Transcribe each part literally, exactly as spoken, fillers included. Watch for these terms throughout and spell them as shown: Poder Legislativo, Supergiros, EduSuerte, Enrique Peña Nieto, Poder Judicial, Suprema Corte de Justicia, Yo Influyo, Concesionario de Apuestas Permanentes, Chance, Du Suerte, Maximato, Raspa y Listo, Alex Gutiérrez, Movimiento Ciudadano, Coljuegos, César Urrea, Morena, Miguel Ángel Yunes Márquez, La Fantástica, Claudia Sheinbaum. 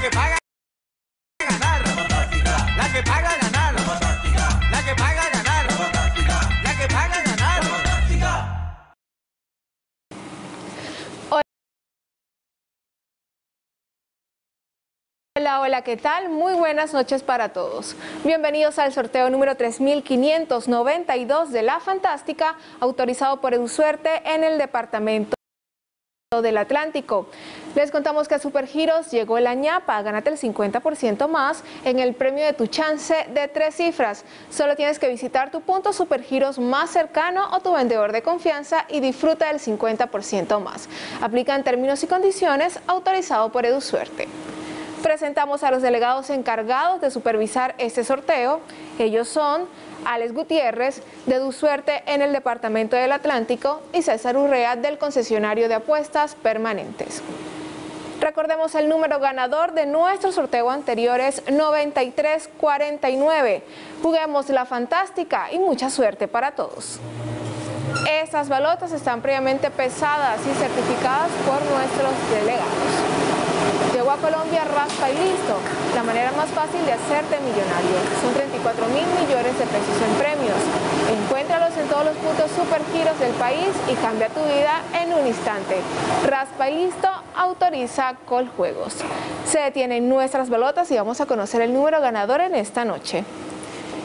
La que paga ganar. La Fantástica. La que paga ganar. La Fantástica. La que paga ganar. La Fantástica. La que paga ganar. La Fantástica. Hola, hola, ¿qué tal? Muy buenas noches para todos. Bienvenidos al sorteo número tres mil quinientos noventa y dos de La Fantástica, autorizado por EduSuerte Suerte en el departamento del Atlántico. Les contamos que a Supergiros llegó la ñapa, gánate el cincuenta por ciento más en el premio de tu chance de tres cifras. Solo tienes que visitar tu punto Supergiros más cercano o tu vendedor de confianza y disfruta del cincuenta por ciento más. Aplica en términos y condiciones, autorizado por EduSuerte. Presentamos a los delegados encargados de supervisar este sorteo. Ellos son Alex Gutiérrez, de Du Suerte en el Departamento del Atlántico, y César Urrea, del Concesionario de Apuestas Permanentes. Recordemos el número ganador de nuestro sorteo anterior es noventa y tres cuarenta y nueve. Juguemos La Fantástica y mucha suerte para todos. Estas balotas están previamente pesadas y certificadas por nuestros delegados. Llegó a Colombia Raspa y Listo, la manera más fácil de hacerte millonario. Son treinta y cuatro mil millones de pesos en premios. Encuéntralos en todos los puntos Supergiros del país y cambia tu vida en un instante. Raspa y Listo autoriza Coljuegos. Se detienen nuestras balotas y vamos a conocer el número ganador en esta noche.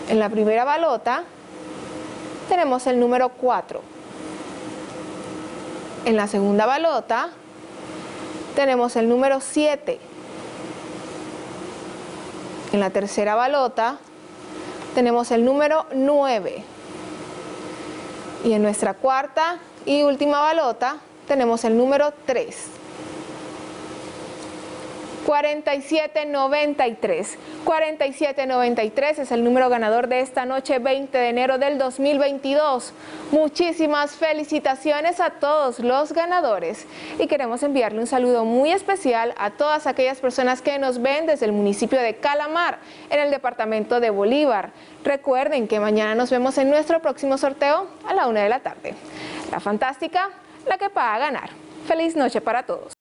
En la primera balota tenemos el número cuatro. En la segunda balota tenemos el número siete. En la tercera balota tenemos el número nueve. Y en nuestra cuarta y última balota tenemos el número tres. cuarenta y siete noventa y tres. cuarenta y siete noventa y tres es el número ganador de esta noche, veinte de enero del dos mil veintidós. Muchísimas felicitaciones a todos los ganadores y queremos enviarle un saludo muy especial a todas aquellas personas que nos ven desde el municipio de Calamar, en el departamento de Bolívar. Recuerden que mañana nos vemos en nuestro próximo sorteo a la una de la tarde. La Fantástica, la que paga ganar. Feliz noche para todos.